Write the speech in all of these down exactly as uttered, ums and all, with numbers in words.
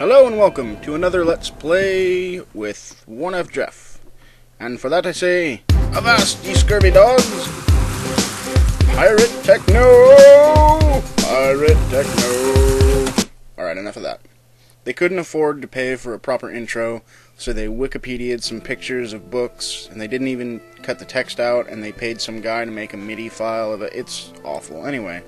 Hello and welcome to another Let's Play with One F Jef. And for that I say, avast ye scurvy dogs! Pirate techno! Pirate techno! Alright, enough of that. They couldn't afford to pay for a proper intro, so they Wikipedia'd some pictures of books, and they didn't even cut the text out, and they paid some guy to make a MIDI file of it. It's awful. Anyway,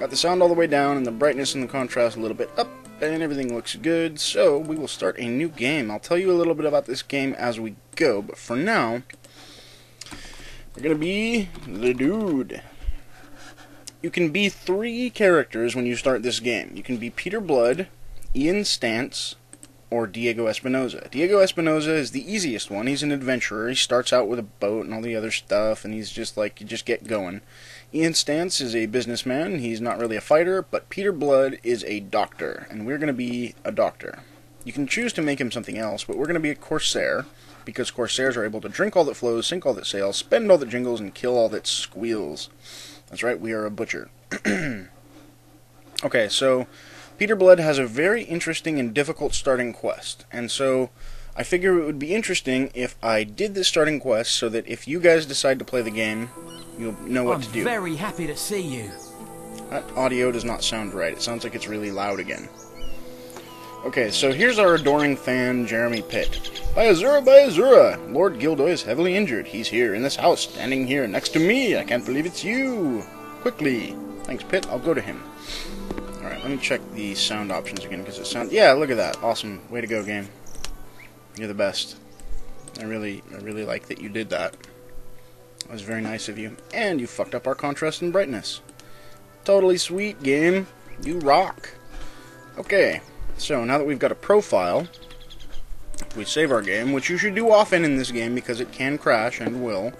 got the sound all the way down, and the brightness and the contrast a little bit up, and everything looks good, so we will start a new game. I'll tell you a little bit about this game as we go, but for now, we're gonna be the dude. You can be three characters when you start this game. You can be Peter Blood, Ian Stance, or Diego Espinoza. Diego Espinoza is the easiest one. He's an adventurer. He starts out with a boat and all the other stuff, and he's just like, you just get going. Ian Stance is a businessman. He's not really a fighter, but Peter Blood is a doctor, and we're going to be a doctor. You can choose to make him something else, but we're going to be a corsair, because corsairs are able to drink all that flows, sink all that sails, spend all that jingles, and kill all that squeals. That's right, we are a butcher. Okay, so Peter Blood has a very interesting and difficult starting quest, and so I figure it would be interesting if I did this starting quest so that if you guys decide to play the game, you'll know what I'm to do. I'm very happy to see you. That audio does not sound right. It sounds like it's really loud again. Okay, so here's our adoring fan, Jeremy Pitt. By Azura, by Azura! Lord Gildoy is heavily injured. He's here, in this house, standing here next to me. I can't believe it's you! Quickly! Thanks, Pitt. I'll go to him. Alright, let me check the sound options again, because it sounds... Yeah, look at that. Awesome. Way to go, game. You're the best. I really, I really like that you did that. That was very nice of you. And you fucked up our contrast and brightness. Totally sweet, game. You rock. Okay, so now that we've got a profile, we save our game, which you should do often in this game, because it can crash, and will.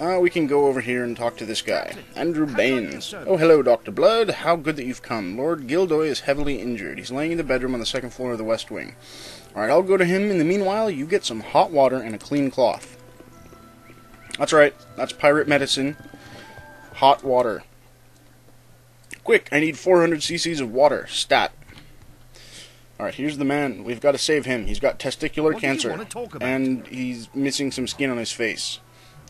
Uh, we can go over here and talk to this guy, Andrew Baines. Oh, hello, Doctor Blood. How good that you've come. Lord Gildoy is heavily injured. He's laying in the bedroom on the second floor of the West Wing. Alright, I'll go to him. In the meanwhile, you get some hot water and a clean cloth. That's right. That's pirate medicine. Hot water. Quick, I need four hundred c c's of water. Stat. Alright, here's the man. We've got to save him. He's got testicular cancer, and he's missing some skin on his face.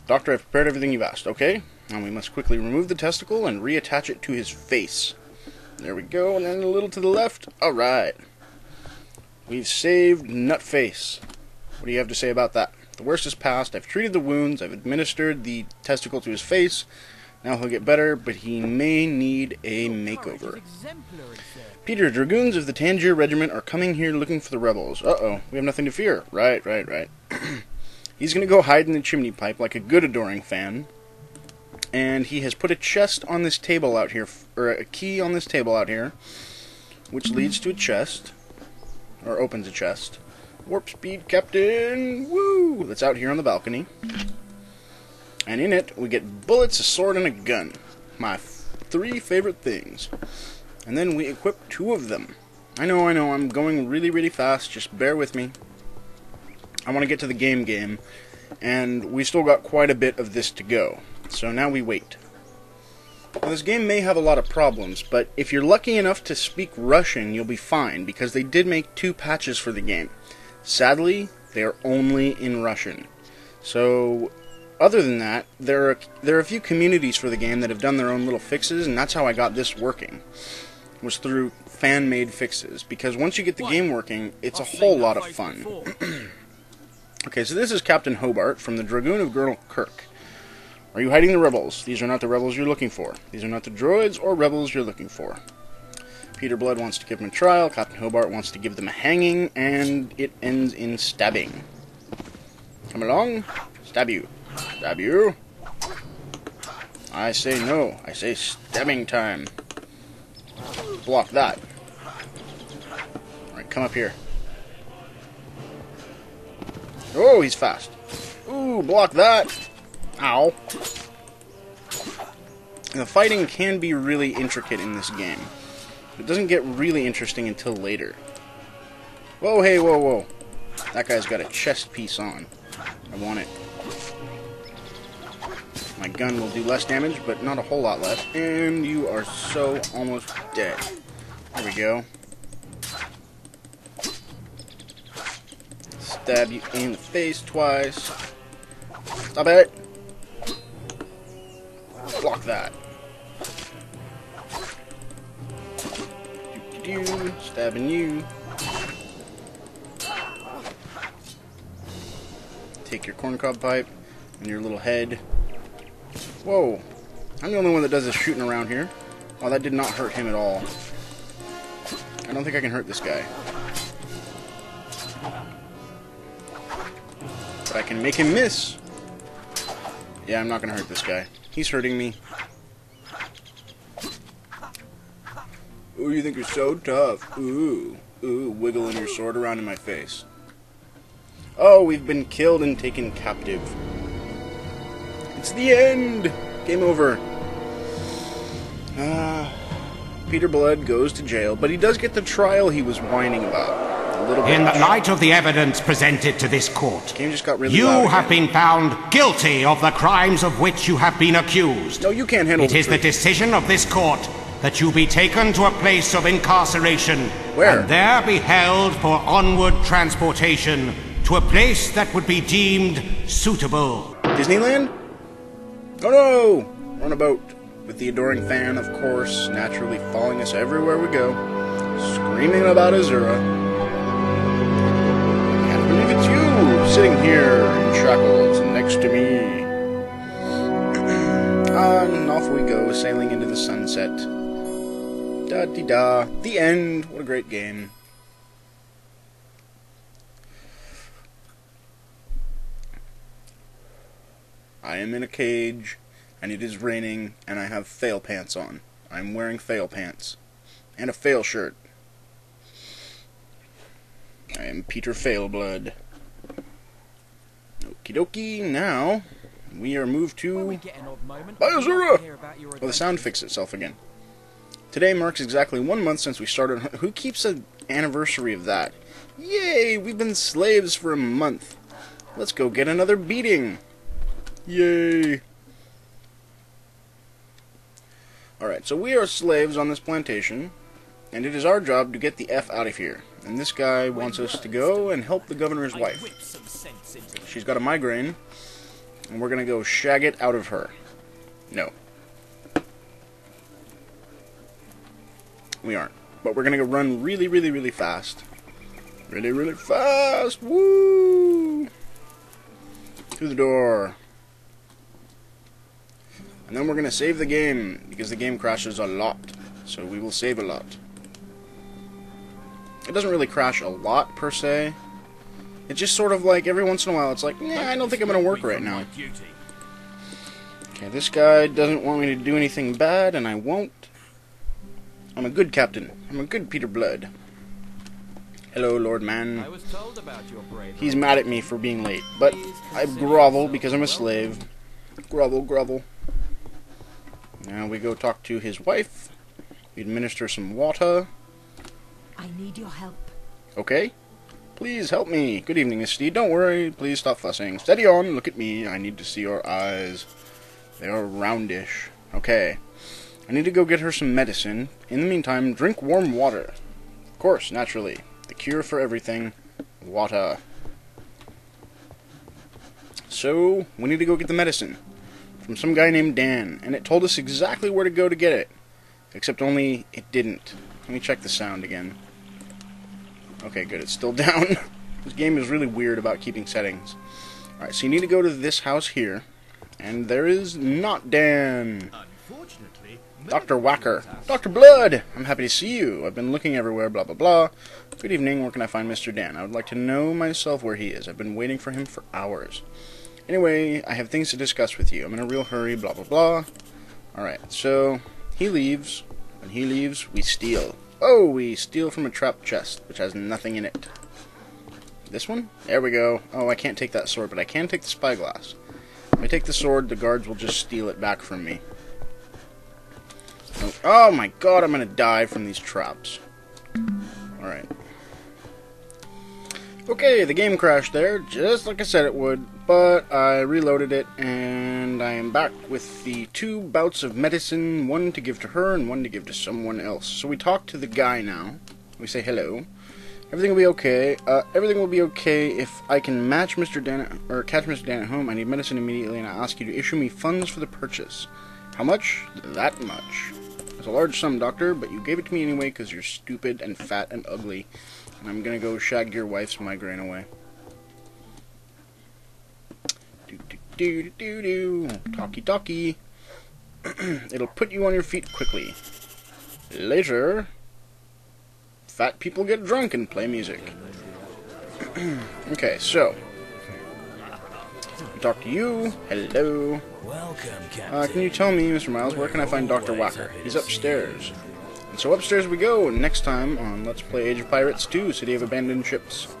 Doctor, I've prepared everything you've asked, okay? And we must quickly remove the testicle and reattach it to his face. There we go, and then a little to the left. Alright. We've saved Nutface. What do you have to say about that? The worst is past. I've treated the wounds. I've administered the testicle to his face. Now he'll get better, but he may need a makeover. Peter, dragoons of the Tangier Regiment are coming here looking for the rebels. Uh-oh. We have nothing to fear. Right, right, right. He's going to go hide in the chimney pipe like a good adoring fan. And he has put a chest on this table out here, or a key on this table out here, which leads to a chest, or opens a chest. Warp speed, Captain! Woo! That's out here on the balcony. And in it, we get bullets, a sword, and a gun. My f three favorite things. And then we equip two of them. I know, I know, I'm going really, really fast. Just bear with me. I want to get to the game game, and we still got quite a bit of this to go. So now we wait. Now, this game may have a lot of problems, but if you're lucky enough to speak Russian, you'll be fine, because they did make two patches for the game. Sadly, they are only in Russian. So, other than that, there are, there are a few communities for the game that have done their own little fixes, and that's how I got this working, was through fan-made fixes, because once you get the game working, it's a whole lot of fun. Okay, so this is Captain Hobart from the Dragoon of General Kirk. Are you hiding the rebels? These are not the rebels you're looking for. These are not the droids or rebels you're looking for. Peter Blood wants to give them a trial, Captain Hobart wants to give them a hanging, and it ends in stabbing. Come along. Stab you. Stab you. I say no. I say stabbing time. Block that. Alright, come up here. Oh, he's fast. Ooh, block that. Ow. The fighting can be really intricate in this game. It doesn't get really interesting until later. Whoa, hey, whoa, whoa. That guy's got a chest piece on. I want it. My gun will do less damage, but not a whole lot less. And you are so almost dead. There we go. stab you in the face twice. Stop it. Block that. Doo -doo -doo. Stabbing you. Take your corncob pipe and your little head. Whoa. I'm the only one that does this shooting around here. Oh, that did not hurt him at all. I don't think I can hurt this guy. But I can make him miss. Yeah, I'm not gonna hurt this guy. He's hurting me. Ooh, you think you're so tough. Ooh. Ooh, wiggling your sword around in my face. Oh, we've been killed and taken captive. It's the end! Game over. Uh, Peter Blood goes to jail, but he does get the trial he was whining about. A little bit. In the light of the evidence presented to this court, game just got really you have again. been found guilty of the crimes of which you have been accused. No, you can't handle it. It is truth. The decision of this court that you be taken to a place of incarceration, where? And there be held for onward transportation to a place that would be deemed suitable. Disneyland? Oh no! We're on a boat. With the adoring fan, of course, naturally following us everywhere we go, screaming about Azura. I can't believe it's you, sitting here in shackles next to me. And off we go, sailing into the sunset. Da-dee-da. The end. What a great game. I am in a cage, and it is raining, and I have fail pants on. I'm wearing fail pants. And a fail shirt. I am Peter Failblood. Okie dokie, now, we are moved to Biozura! Well, the sound fixed itself again. Today marks exactly one month since we started. Who keeps an anniversary of that? Yay, we've been slaves for a month. Let's go get another beating. Yay! Alright, so we are slaves on this plantation, and it is our job to get the F out of here. And this guy wants us to go and help the governor's wife. She's got a migraine, and we're gonna go shag it out of her. No. We aren't. But we're gonna go run really, really, really fast. Really, really fast! Woo! Through the door. And then we're going to save the game, because the game crashes a lot. So we will save a lot. It doesn't really crash a lot, per se. It's just sort of like, every once in a while, it's like, nah, I don't think I'm going to work right now. Okay, this guy doesn't want me to do anything bad, and I won't. I'm a good captain. I'm a good Peter Blood. Hello, Lord Man. He's mad at me for being late, but I grovel because I'm a slave. Grovel, grovel. Now we go talk to his wife. We administer some water. I need your help. Okay. Please help me. Good evening, Miss Steed. Don't worry. Please stop fussing. Steady on. Look at me. I need to see your eyes. They are roundish. Okay. I need to go get her some medicine. In the meantime, drink warm water. Of course, naturally. The cure for everything. Water. So, we need to go get the medicine. From some guy named Dan, and it told us exactly where to go to get it. Except only it didn't. Let me check the sound again. Okay, good, it's still down. This game is really weird about keeping settings. Alright, so you need to go to this house here, and there is not Dan. Doctor Wacker. Doctor Blood! I'm happy to see you. I've been looking everywhere, blah blah blah. Good evening, where can I find Mister Dan? I would like to know myself where he is. I've been waiting for him for hours. Anyway, I have things to discuss with you. I'm in a real hurry, blah, blah, blah. Alright, so he leaves. When he leaves, we steal. Oh, we steal from a trap chest, which has nothing in it. This one? There we go. Oh, I can't take that sword, but I can take the spyglass. If I take the sword, the guards will just steal it back from me. Oh, oh my god, I'm gonna die from these traps. Alright. Okay, the game crashed there, just like I said it would, but I reloaded it, and I am back with the two bouts of medicine, one to give to her and one to give to someone else. So we talk to the guy now, we say hello, Everything will be okay. Uh, everything will be okay if I can match Mister Dan or catch Mister Dan at home. I need medicine immediately, and I ask you to issue me funds for the purchase. How much? That much. It's a large sum, Doctor, but you gave it to me anyway because you're stupid and fat and ugly, and I'm gonna go shag your wife's migraine away. Do do do do do. Talkie talkie. It'll put you on your feet quickly. Later. Fat people get drunk and play music. Okay, so we talk to you. Hello. Welcome, Captain. Uh, can you tell me, Mister Miles, where can I find Doctor Wacker? He's upstairs. And so upstairs we go next time on Let's Play Age of Pirates two: City of Abandoned Ships.